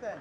10.